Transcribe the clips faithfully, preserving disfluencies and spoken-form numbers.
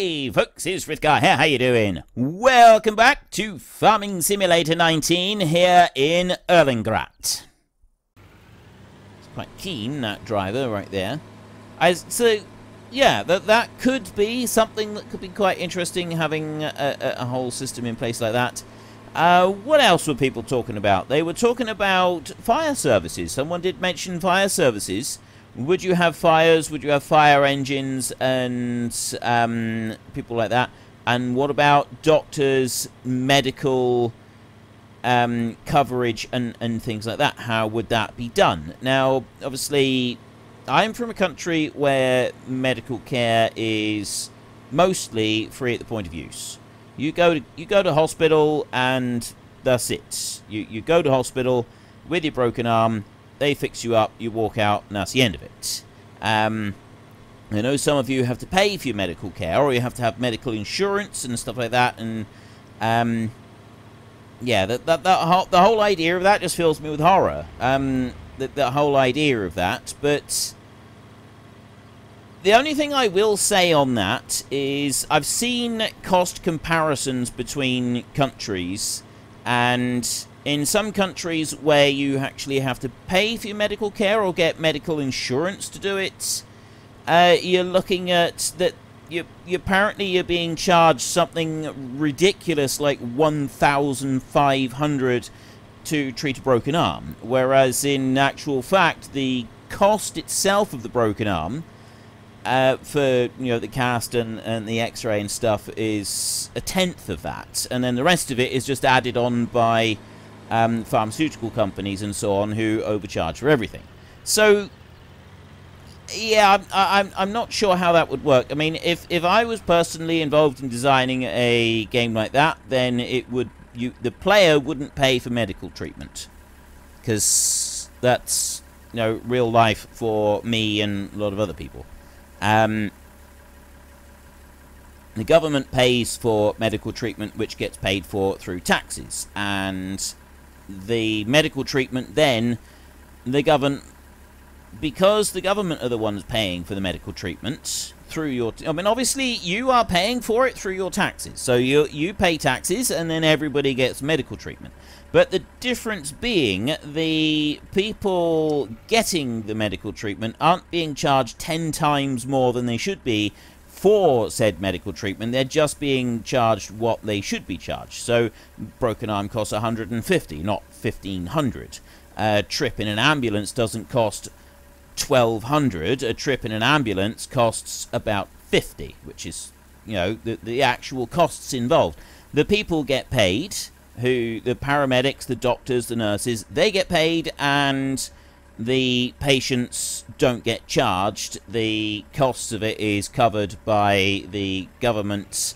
Hey folks, it's Frithgar here, how you doing? Welcome back to Farming Simulator nineteen here in Erlengrat. It's quite keen, that driver right there. I, so, yeah, that, that could be something that could be quite interesting, having a, a whole system in place like that. Uh, what else were people talking about? They were talking about fire services. Someone did mention fire services. Would you have fires? Would you have fire engines and um, people like that? And what about doctors, medical um, coverage and, and things like that? How would that be done? Now, obviously, I'm from a country where medical care is mostly free at the point of use. You go to, you go to hospital and that's it. You, you go to hospital with your broken arm. They fix you up, you walk out, and that's the end of it. Um, I know some of you have to pay for your medical care, or you have to have medical insurance and stuff like that. And um, yeah, that that, that whole, the whole idea of that just fills me with horror. Um, that the whole idea of that. But the only thing I will say on that is I've seen cost comparisons between countries, and in some countries where you actually have to pay for your medical care or get medical insurance to do it, uh, you're looking at that you, you apparently you're being charged something ridiculous like one thousand five hundred to treat a broken arm, whereas in actual fact the cost itself of the broken arm uh, for you know the cast and, and the x-ray and stuff is a tenth of that, and then the rest of it is just added on by Um, pharmaceutical companies and so on, who overcharge for everything. So, yeah, I'm, I'm, I'm not sure how that would work. I mean, if, if I was personally involved in designing a game like that, then it would you the player wouldn't pay for medical treatment, because that's you know real life for me and a lot of other people. Um, the government pays for medical treatment, which gets paid for through taxes, and the medical treatment then the government, because the government are the ones paying for the medical treatment through your t I mean obviously you are paying for it through your taxes, so you you pay taxes and then everybody gets medical treatment. But the difference being the people getting the medical treatment aren't being charged ten times more than they should be for said medical treatment. They're just being charged what they should be charged. So broken arm costs one hundred fifty, not fifteen hundred. A trip in an ambulance doesn't cost twelve hundred. A trip in an ambulance costs about fifty, which is you know the, the actual costs involved. The people get paid, who the paramedics, the doctors, the nurses, they get paid, and the patients don't get charged. The cost of it is covered by the government,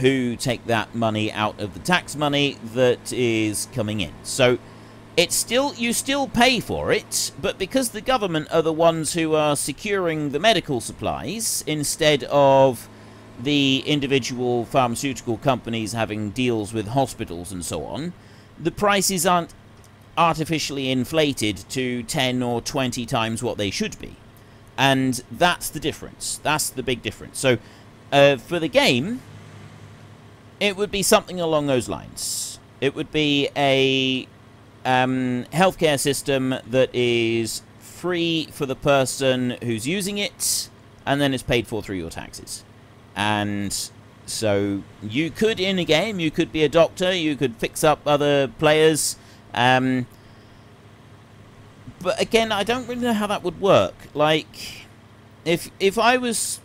who take that money out of the tax money that is coming in. So it's still, you still pay for it, but because the government are the ones who are securing the medical supplies instead of the individual pharmaceutical companies having deals with hospitals and so on, the prices aren't artificially inflated to ten or twenty times what they should be. And that's the difference. That's the big difference. So uh, for the game, it would be something along those lines. It would be a um, healthcare system that is free for the person who's using it, and then it's paid for through your taxes. And so you could, in a game, you could be a doctor, you could fix up other players. Um, but again, I don't really know how that would work. Like, if if I was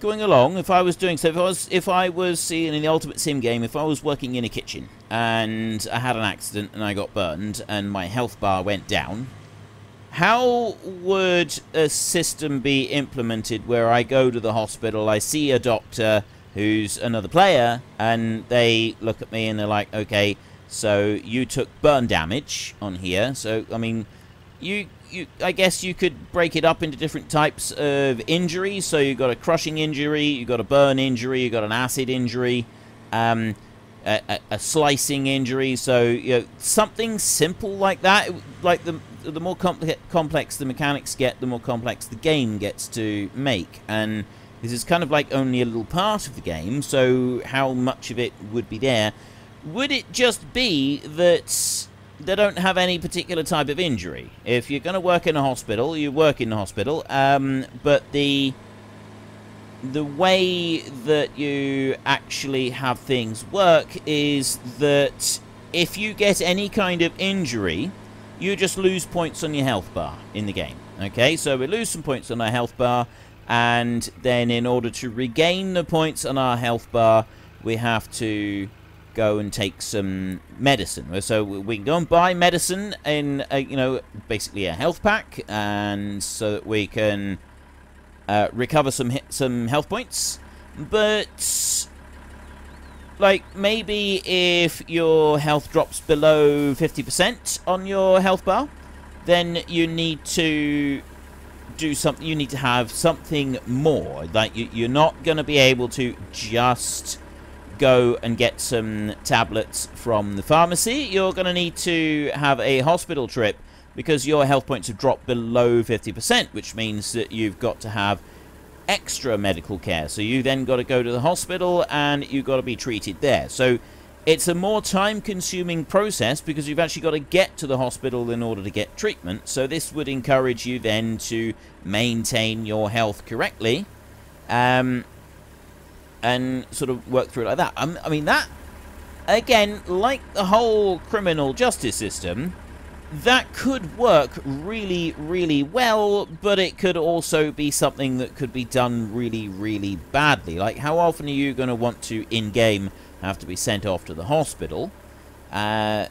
going along, if I was doing so, if I was, if I was seeing in the Ultimate Sim game, if I was working in a kitchen and I had an accident and I got burned and my health bar went down, how would a system be implemented where I go to the hospital, I see a doctor who's another player, and they look at me and they're like, okay, so you took burn damage on here. So I mean, you you I guess you could break it up into different types of injuries. So you got a crushing injury, you got a burn injury, you got an acid injury, um, a, a, a slicing injury. So you know, something simple like that. Like the the more complex complex the mechanics get, the more complex the game gets to make. And This is kind of like only a little part of the game, so how much of it would be there? Would it just be that they don't have any particular type of injury? If you're going to work in a hospital, you work in the hospital, um, but the the way that you actually have things work is that if you get any kind of injury, you just lose points on your health bar in the game. Okay, so we lose some points on our health bar, and then in order to regain the points on our health bar, we have to go and take some medicine. So we can go and buy medicine in, a, you know, basically a health pack, and so that we can uh, recover some some health points. But like maybe if your health drops below fifty percent on your health bar, then you need to do something. You need to have something more. Like you, you're not going to be able to just go and get some tablets from the pharmacy. You're going to need to have a hospital trip because your health points have dropped below fifty percent, which means that you've got to have extra medical care. So you then got to go to the hospital and you've got to be treated there. So it's a more time-consuming process because you've actually got to get to the hospital in order to get treatment. So this would encourage you then to maintain your health correctly, um, and sort of work through it like that. Um, I mean, that, again, like the whole criminal justice system, that could work really, really well, but it could also be something that could be done really, really badly. Like, how often are you going to want to, in-game, have to be sent off to the hospital? Uh,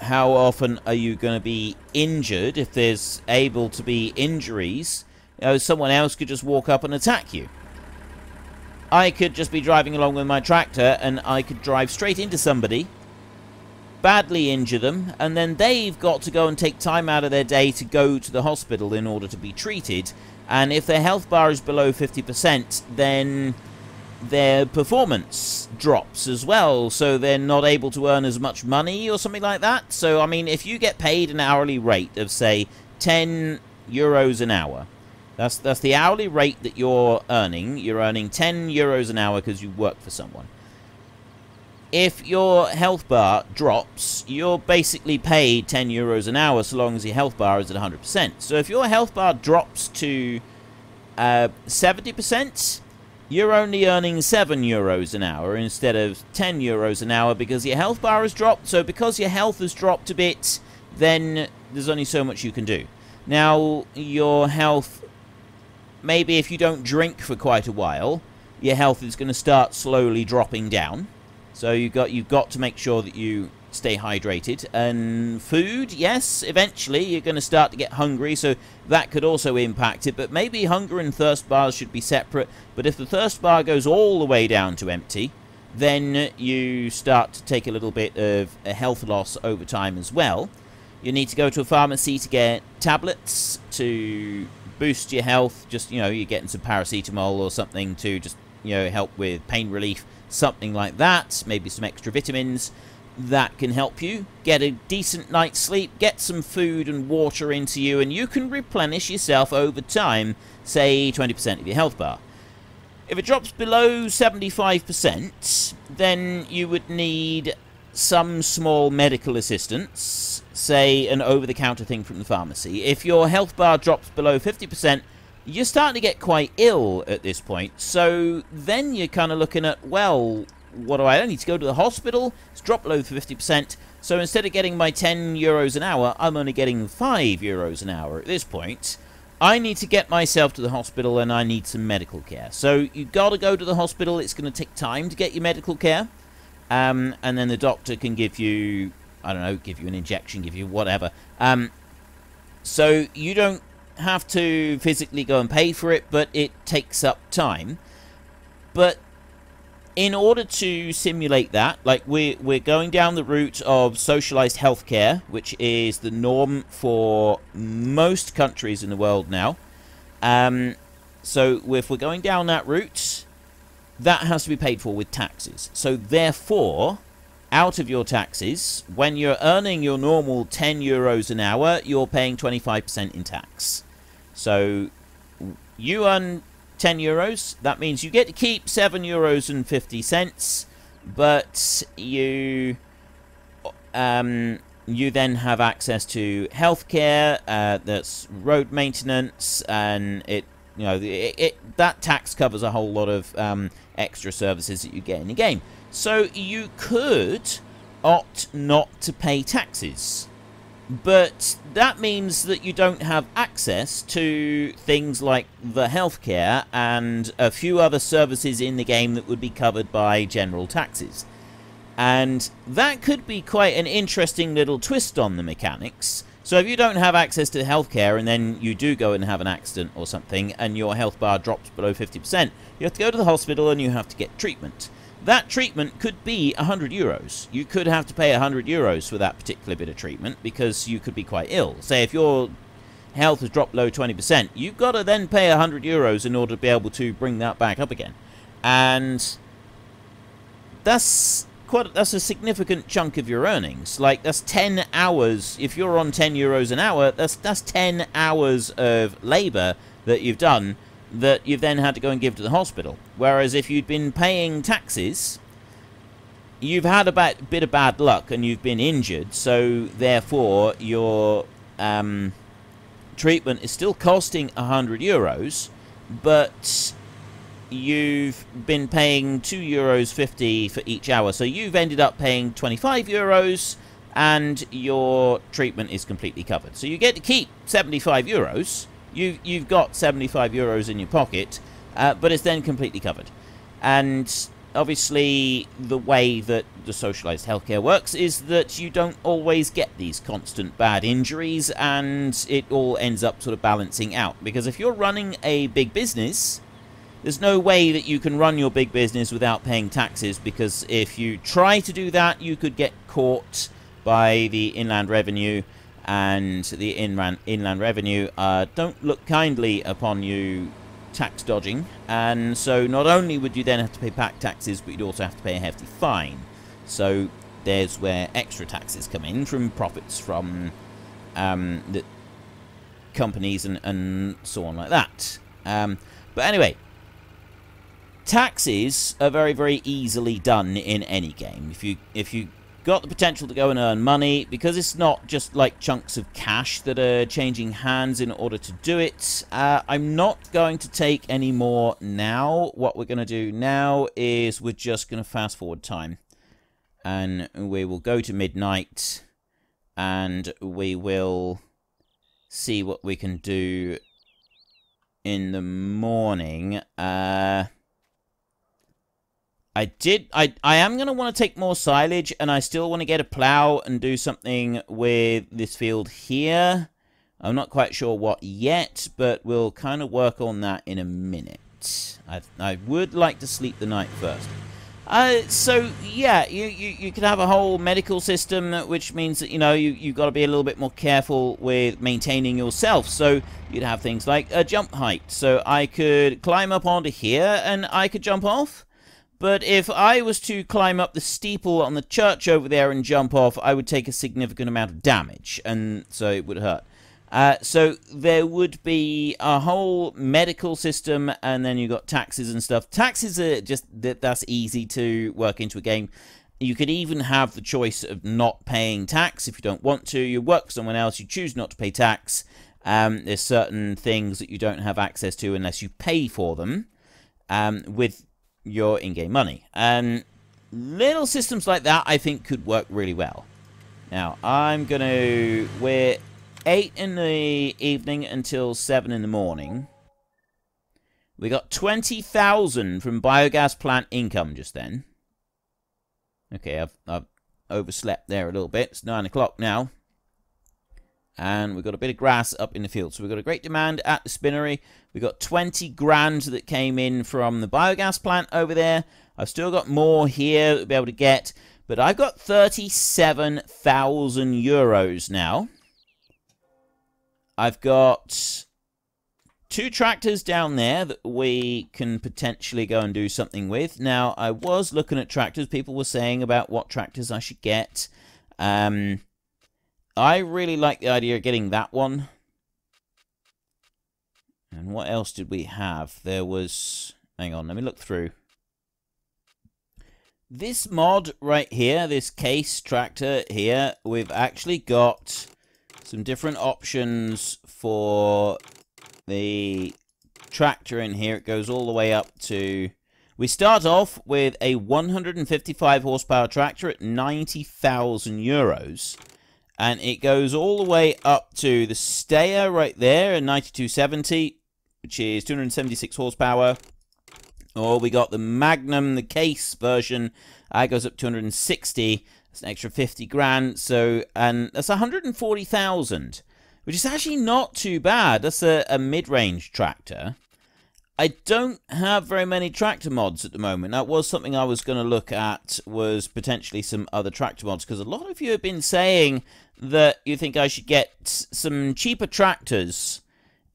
how often are you going to be injured if there's able to be injuries? You know, someone else could just walk up and attack you. I could just be driving along with my tractor and I could drive straight into somebody, badly injure them, and then they've got to go and take time out of their day to go to the hospital in order to be treated. And if their health bar is below fifty percent, then their performance drops as well, so they're not able to earn as much money or something like that. So, I mean, if you get paid an hourly rate of, say, ten euros an hour, that's, that's the hourly rate that you're earning. You're earning ten euros an hour because you work for someone. If your health bar drops, you're basically paid ten euros an hour so long as your health bar is at one hundred percent. So if your health bar drops to uh, seventy percent, you're only earning seven euros an hour instead of ten euros an hour because your health bar has dropped. So because your health has dropped a bit, then there's only so much you can do. Now, your health, maybe if you don't drink for quite a while, your health is going to start slowly dropping down. So you've got, you've got to make sure that you stay hydrated. And food, yes, eventually you're going to start to get hungry, so that could also impact it. But maybe hunger and thirst bars should be separate. But if the thirst bar goes all the way down to empty, then you start to take a little bit of a health loss over time as well. You need to go to a pharmacy to get tablets to boost your health. Just, you know, you're getting some paracetamol or something to just, you know, help with pain relief, something like that. Maybe some extra vitamins. That can help you get a decent night's sleep, get some food and water into you, and you can replenish yourself over time, say twenty percent of your health bar. If it drops below seventy-five percent, then you would need some small medical assistance, say an over-the-counter thing from the pharmacy. If your health bar drops below fifty percent, you're starting to get quite ill at this point, so then you're kind of looking at, well, what do I, I don't need to go to the hospital? It's dropped below fifty percent. So instead of getting my ten euros an hour, I'm only getting five euros an hour at this point. I need to get myself to the hospital and I need some medical care. So you got to go to the hospital. It's going to take time to get your medical care. Um, and then the doctor can give you, I don't know, give you an injection, give you whatever. Um, so you don't have to physically go and pay for it, but it takes up time. But in order to simulate that, like we're, we're going down the route of socialized healthcare, which is the norm for most countries in the world now. Um, so if we're going down that route, that has to be paid for with taxes. So therefore, out of your taxes, when you're earning your normal ten euros an hour, you're paying twenty-five percent in tax. So you earn ten euros. That means you get to keep seven euros and fifty cents, but you um, you then have access to healthcare, uh, that's road maintenance, and it you know it, it that tax covers a whole lot of um, extra services that you get in the game. So you could opt not to pay taxes, but that means that you don't have access to things like the healthcare and a few other services in the game that would be covered by general taxes. And that could be quite an interesting little twist on the mechanics. So if you don't have access to healthcare and then you do go and have an accident or something and your health bar drops below fifty percent, you have to go to the hospital and you have to get treatment. That treatment could be one hundred euros. You could have to pay one hundred euros for that particular bit of treatment because you could be quite ill. Say if your health has dropped below twenty percent, you've got to then pay one hundred euros in order to be able to bring that back up again. And that's quite, that's a significant chunk of your earnings. Like, that's ten hours. If you're on ten euros an hour, that's, that's ten hours of labor that you've done that you've then had to go and give to the hospital. Whereas if you'd been paying taxes, you've had a bad, bit of bad luck and you've been injured, so therefore your um, treatment is still costing one hundred euros, but you've been paying two euros fifty for each hour. So you've ended up paying twenty-five euros and your treatment is completely covered. So you get to keep seventy-five euros. You, you've got seventy-five euros in your pocket, uh, but it's then completely covered. And obviously the way that the socialized healthcare works is that you don't always get these constant bad injuries, and it all ends up sort of balancing out. Because if you're running a big business, there's no way that you can run your big business without paying taxes, because if you try to do that, you could get caught by the Inland Revenue, and the inland, inland revenue uh, don't look kindly upon you tax dodging. And so not only would you then have to pay back taxes, but you'd also have to pay a hefty fine. So there's where extra taxes come in from profits from um, the companies and, and so on like that. Um, but anyway, taxes are very, very easily done in any game. If you, if you got the potential to go and earn money, because it's not just like chunks of cash that are changing hands in order to do it. Uh, I'm not going to take any more now. What we're going to do now is we're just going to fast forward time, and we will go to midnight, and we will see what we can do in the morning. Uh... I did. I I am going to want to take more silage, and I still want to get a plow and do something with this field here. I'm not quite sure what yet, but we'll kind of work on that in a minute. I I would like to sleep the night first. Uh, so yeah, you you you could have a whole medical system, which means that you know you you've got to be a little bit more careful with maintaining yourself. So you'd have things like a jump height. So I could climb up onto here, and I could jump off. But if I was to climb up the steeple on the church over there and jump off, I would take a significant amount of damage, and so it would hurt. Uh, so there would be a whole medical system, and then you've got taxes and stuff. Taxes are just, that's easy to work into a game. You could even have the choice of not paying tax if you don't want to. You work for someone else, you choose not to pay tax. Um, there's certain things that you don't have access to unless you pay for them um, with your in-game money, and um, little systems like that I think could work really well. Now I'm gonna, we're eight in the evening until seven in the morning. We got twenty thousand from biogas plant income just then. Okay, I've I've overslept there a little bit. It's nine o'clock now, and we've got a bit of grass up in the field, so we've got a great demand at the spinnery. We got twenty grand that came in from the biogas plant over there. I've still got more here that we'll be able to get, but I've got thirty-seven thousand euros now. I've got two tractors down there that we can potentially go and do something with. Now, I was looking at tractors. People were saying about what tractors I should get. Um... I really like the idea of getting that one. And what else did we have? There was... Hang on, let me look through. This mod right here, this Case tractor here, we've actually got some different options for the tractor in here. It goes all the way up to... We start off with a one hundred fifty-five horsepower tractor at ninety thousand euros. And it goes all the way up to the Steyr right there in ninety-two seventy, which is two hundred seventy-six horsepower. Or we got the Magnum, the Case version. That goes up two hundred sixty. That's an extra fifty grand. So, and that's one hundred forty thousand, which is actually not too bad. That's a, a mid-range tractor. I don't have very many tractor mods at the moment. That was something I was going to look at, was potentially some other tractor mods, because a lot of you have been saying that you think I should get some cheaper tractors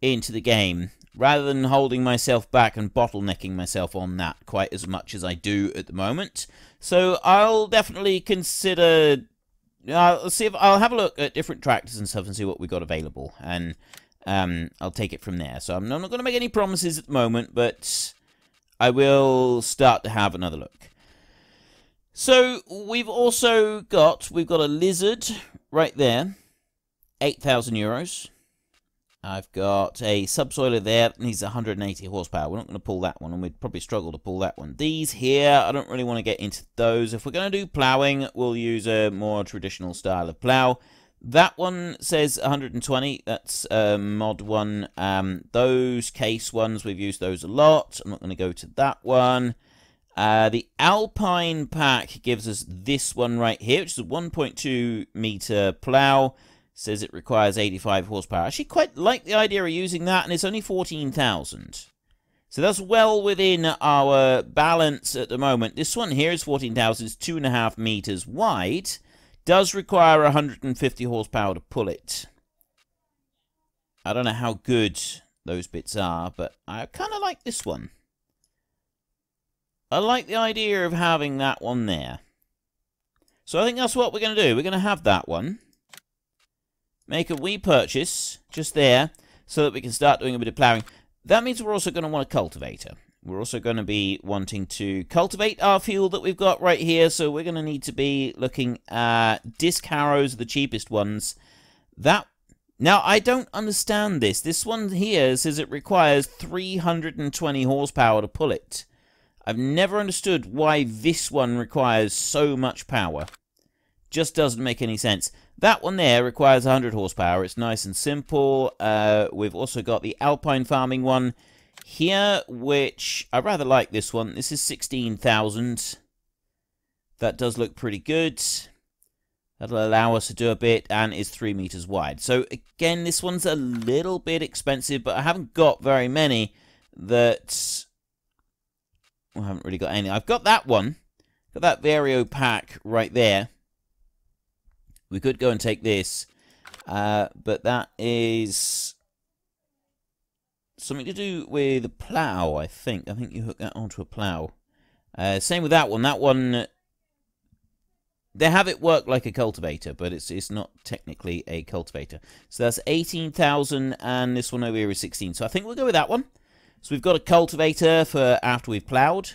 into the game, rather than holding myself back and bottlenecking myself on that quite as much as I do at the moment. So I'll definitely consider... I'll see if I'll have a look at different tractors and stuff and see what we've got available, and... Um, I'll take it from there. So I'm not going to make any promises at the moment, but I will start to have another look. So we've also got, we've got a lizard right there, eight thousand euros. I've got a subsoiler there that needs one hundred eighty horsepower. We're not going to pull that one, and we'd probably struggle to pull that one. These here, I don't really want to get into those. If we're going to do ploughing, we'll use a more traditional style of plough. That one says one hundred twenty, that's uh, mod one. Um, those Case ones, we've used those a lot. I'm not going to go to that one. Uh, the Alpine pack gives us this one right here, which is a one point two meter plough. Says it requires eighty-five horsepower. I actually quite like the idea of using that, and it's only fourteen thousand. So that's well within our balance at the moment. This one here is fourteen thousand, it's two and a half meters wide. Does require one hundred fifty horsepower to pull it. I don't know how good those bits are, but I kind of like this one. I like the idea of having that one there. So I think that's what we're going to do. We're going to have that one. Make a wee purchase just there, so that we can start doing a bit of ploughing. That means we're also going to want a cultivator. We're also going to be wanting to cultivate our field that we've got right here, so we're going to need to be looking at disc harrows, the cheapest ones. That now, I don't understand this. This one here says it requires three hundred twenty horsepower to pull it. I've never understood why this one requires so much power. Just doesn't make any sense. That one there requires one hundred horsepower. It's nice and simple. Uh, we've also got the Alpine Farming one here, which I rather like this one. This is sixteen thousand. That does look pretty good. That'll allow us to do a bit, and is three meters wide. So again, this one's a little bit expensive, but I haven't got very many that... Well, I haven't really got any. I've got that one. Got that Vario pack right there. We could go and take this, uh, but that is... something to do with a plough, I think. I think you hook that onto a plough. Uh, same with that one. That one, they have it work like a cultivator, but it's it's not technically a cultivator. So that's eighteen thousand, and this one over here is sixteen. So I think we'll go with that one. So we've got a cultivator for after we've ploughed.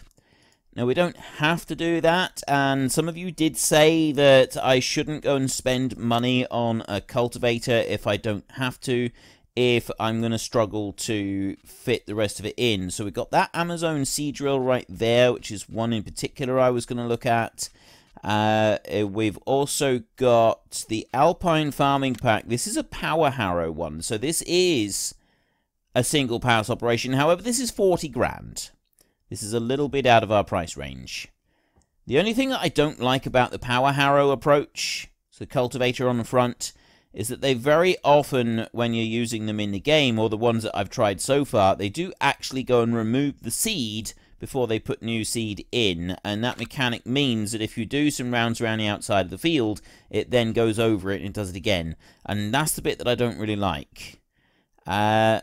Now, we don't have to do that, and some of you did say that I shouldn't go and spend money on a cultivator if I don't have to, if I'm going to struggle to fit the rest of it in. So we've got that Amazon seed drill right there, which is one in particular I was going to look at. Uh, we've also got the Alpine Farming Pack. This is a power harrow one, so this is a single pass operation. However, this is forty grand. This is a little bit out of our price range. The only thing that I don't like about the power harrow approach, so the cultivator on the front, is that they very often, when you're using them in the game, or the ones that I've tried so far, they do actually go and remove the seed before they put new seed in, and that mechanic means that if you do some rounds around the outside of the field, it then goes over it and it does it again, and that's the bit that I don't really like. Uh,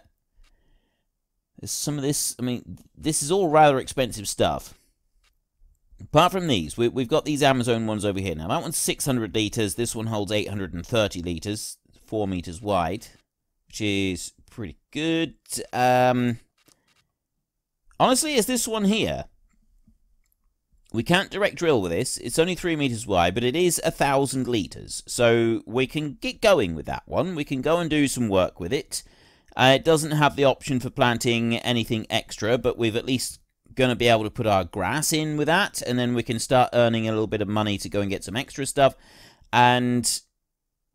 some of this, I mean, this is all rather expensive stuff. Apart from these, we, we've got these Amazon ones over here. Now, that one's six hundred litres. This one holds eight hundred thirty litres, four metres wide, which is pretty good. Um, honestly, it's this one here. We can't direct drill with this. It's only three meters wide, but it is a thousand liters. So we can get going with that one. We can go and do some work with it. Uh, it doesn't have the option for planting anything extra, but we've at least going to be able to put our grass in with that, and then we can start earning a little bit of money to go and get some extra stuff. And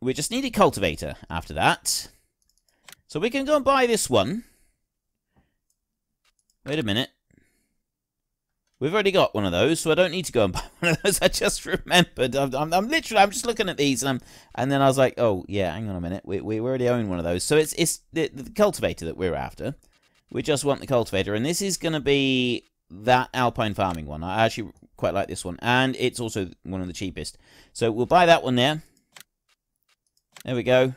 we just need a cultivator after that. So we can go and buy this one. Wait a minute. We've already got one of those, so I don't need to go and buy one of those. I just remembered. I'm, I'm, I'm literally, I'm just looking at these, and, I'm, and then I was like, oh, yeah, hang on a minute. We, we already own one of those. So it's, it's the, the cultivator that we're after. We just want the cultivator, and this is going to be that Alpine Farming one. I actually quite like this one, and it's also one of the cheapest. So we'll buy that one there. There we go.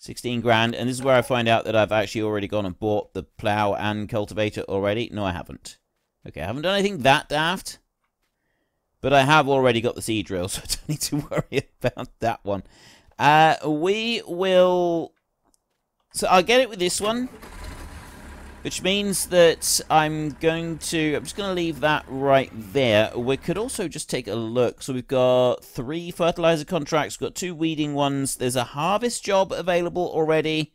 sixteen grand, and this is where I find out that I've actually already gone and bought the plough and cultivator already. No, I haven't. Okay, I haven't done anything that daft, but I have already got the seed drill, so I don't need to worry about that one. Uh, we will... So I'll get it with this one, which means that I'm going to... I'm just going to leave that right there. We could also just take a look. So we've got three fertilizer contracts. We've got two weeding ones. There's a harvest job available already.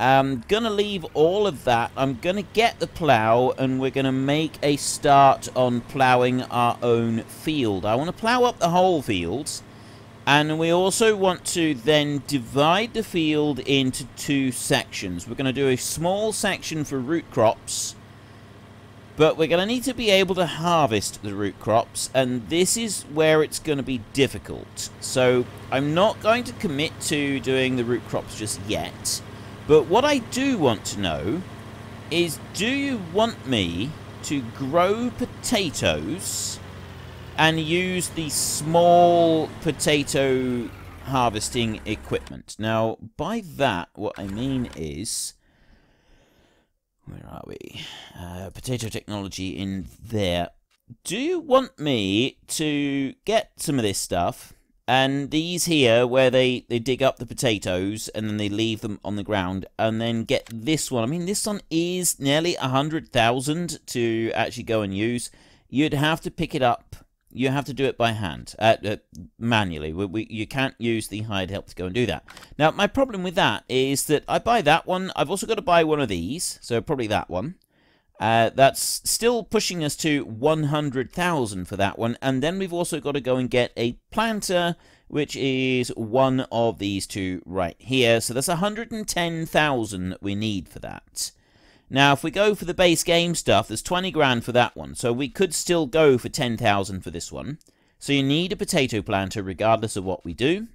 I'm going to leave all of that. I'm going to get the plough, and we're going to make a start on ploughing our own field. I want to plough up the whole field, and we also want to then divide the field into two sections. We're going to do a small section for root crops, but we're going to need to be able to harvest the root crops, and this is where it's going to be difficult. So I'm not going to commit to doing the root crops just yet. But what I do want to know is, do you want me to grow potatoes and use the small potato harvesting equipment? Now, by that, what I mean is... Where are we? Uh, potato technology in there. Do you want me to get some of this stuff... And these here, where they, they dig up the potatoes and then they leave them on the ground, and then get this one. I mean, this one is nearly one hundred thousand to actually go and use. You'd have to pick it up. You have to do it by hand, uh, uh, manually. We, we, you can't use the hired help to go and do that. Now, my problem with that is that I buy that one. I've also got to buy one of these, so probably that one. Uh, that's still pushing us to one hundred thousand for that one, and then we've also got to go and get a planter, which is one of these two right here, so that's one hundred ten thousand that we need for that. Now, if we go for the base game stuff, there's twenty grand for that one, so we could still go for ten thousand for this one. So you need a potato planter regardless of what we do,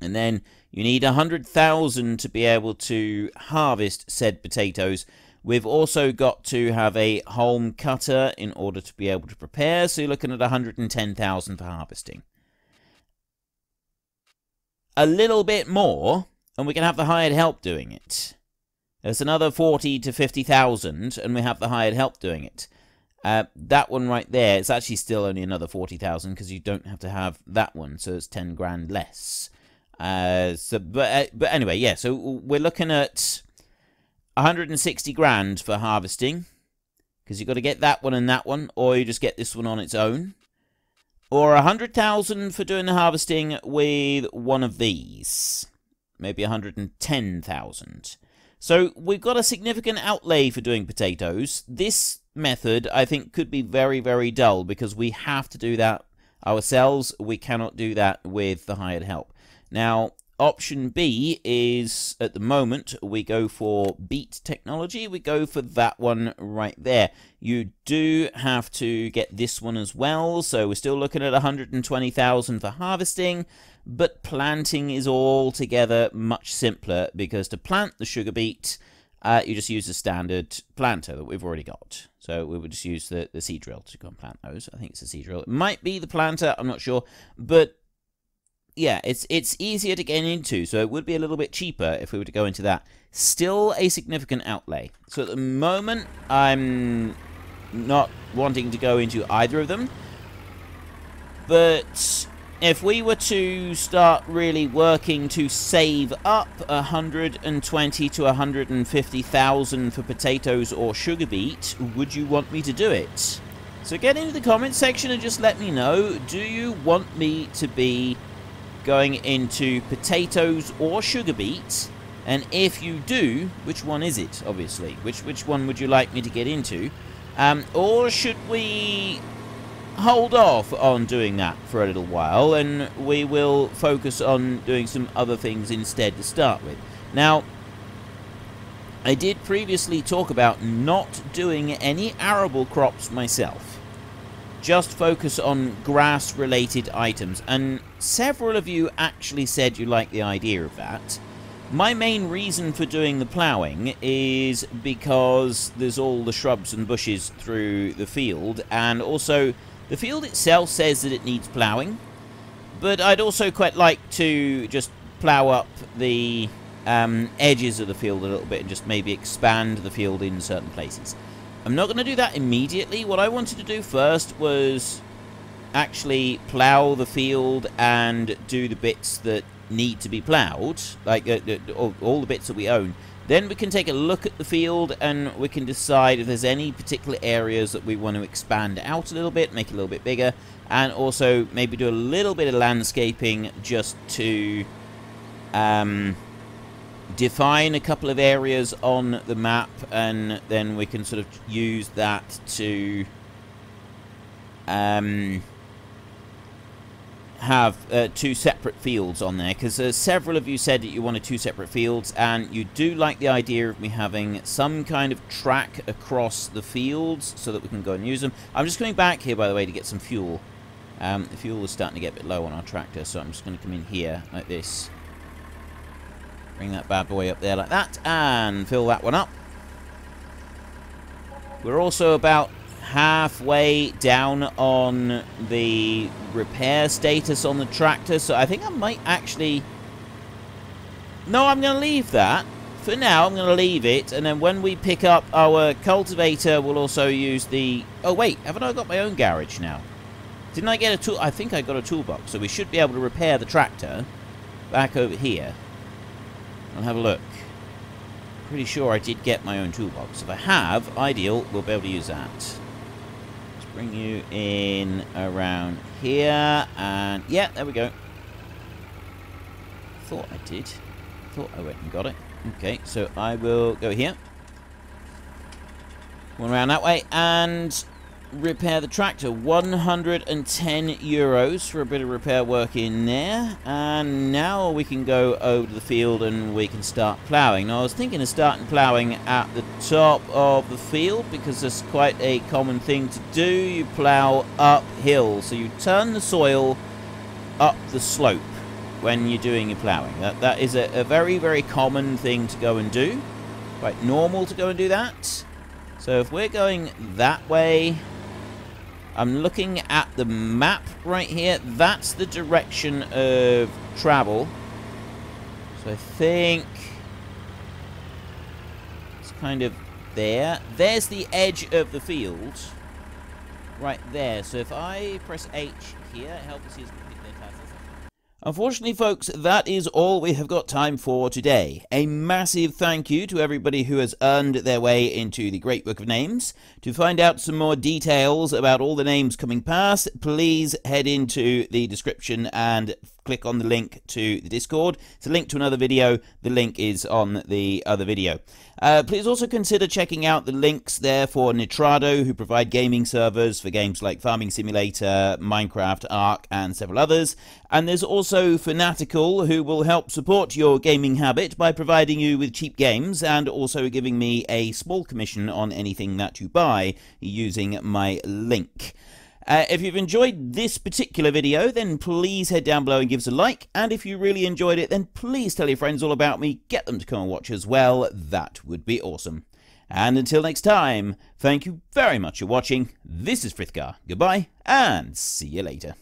and then you need one hundred thousand to be able to harvest said potatoes. We've also got to have a home cutter in order to be able to prepare. So you're looking at one hundred ten thousand for harvesting. A little bit more, and we can have the hired help doing it. There's another forty to fifty thousand, and we have the hired help doing it. Uh, that one right there is actually still only another forty thousand because you don't have to have that one, so it's ten grand less. Uh, so, but uh, but anyway, yeah. So we're looking at one hundred sixty grand for harvesting, because you've got to get that one and that one, or you just get this one on its own, or one hundred thousand for doing the harvesting with one of these, maybe one hundred ten thousand. So we've got a significant outlay for doing potatoes. This method, I think, could be very, very dull, because we have to do that ourselves. We cannot do that with the hired help. Now, option B is, at the moment, we go for beet technology. We go for that one right there. You do have to get this one as well, so we're still looking at one hundred twenty thousand for harvesting, but planting is altogether much simpler, because to plant the sugar beet, uh, you just use the standard planter that we've already got. So we would just use the, the seed drill to go and plant those. I think it's a seed drill. It might be the planter, I'm not sure, but... Yeah, it's it's easier to get into, so it would be a little bit cheaper if we were to go into that. Still a significant outlay. So at the moment, I'm not wanting to go into either of them. But if we were to start really working to save up one hundred twenty to one hundred fifty thousand for potatoes or sugar beet, would you want me to do it? So get into the comment section and just let me know, do you want me to be going into potatoes or sugar beet? And if you do, which one is it, obviously? Which, which one would you like me to get into? Um, or should we hold off on doing that for a little while, and we will focus on doing some other things instead to start with? Now, I did previously talk about not doing any arable crops myself. Just focus on grass-related items, and several of you actually said you like the idea of that. My main reason for doing the ploughing is because there's all the shrubs and bushes through the field, and also the field itself says that it needs ploughing, but I'd also quite like to just plough up the um, edges of the field a little bit and just maybe expand the field in certain places. I'm not going to do that immediately. What I wanted to do first was actually plough the field and do the bits that need to be ploughed, like uh, all, all the bits that we own. Then we can take a look at the field and we can decide if there's any particular areas that we want to expand out a little bit, make it a little bit bigger, and also maybe do a little bit of landscaping just to um, define a couple of areas on the map, and then we can sort of use that to um, have uh, two separate fields on there, because uh, several of you said that you wanted two separate fields, and you do like the idea of me having some kind of track across the fields so that we can go and use them. I'm just coming back here, by the way, to get some fuel. Um, the fuel is starting to get a bit low on our tractor, so I'm just going to come in here like this. Bring that bad boy up there like that, and fill that one up. We're also about halfway down on the repair status on the tractor, so I think I might actually... No, I'm going to leave that. For now, I'm going to leave it, and then when we pick up our cultivator, we'll also use the... Oh, wait, haven't I got my own garage now? Didn't I get a tool... I think I got a toolbox, so we should be able to repair the tractor back over here. I'll have a look. Pretty sure I did get my own toolbox. If I have, ideal, we'll be able to use that. Bring you in around here, and yeah, there we go. Thought I did. Thought I went and got it. Okay, so I will go here. One around that way, and repair the tractor. one hundred ten euros for a bit of repair work in there. And now we can go over to the field and we can start ploughing. Now, I was thinking of starting ploughing at the top of the field, because that's quite a common thing to do. You plough uphill, so you turn the soil up the slope when you're doing your ploughing. That, that is a, a very, very common thing to go and do. Quite normal to go and do that. So if we're going that way, I'm looking at the map right here. That's the direction of travel. So I think it's kind of there. There's the edge of the field right there. So if I press H here, it helps us use... Unfortunately, folks, that is all we have got time for today. A massive thank you to everybody who has earned their way into the Great Book of Names. To find out some more details about all the names coming past, please head into the description and click on the link to the Discord. It's a link to another video. The link is on the other video. Uh, please also consider checking out the links there for Nitrado, who provide gaming servers for games like Farming Simulator, Minecraft, Ark, and several others. And there's also Fanatical, who will help support your gaming habit by providing you with cheap games and also giving me a small commission on anything that you buy using my link. Uh, if you've enjoyed this particular video, then please head down below and give us a like. And if you really enjoyed it, then please tell your friends all about me. Get them to come and watch as well. That would be awesome. And until next time, thank you very much for watching. This is Frithgar. Goodbye, and see you later.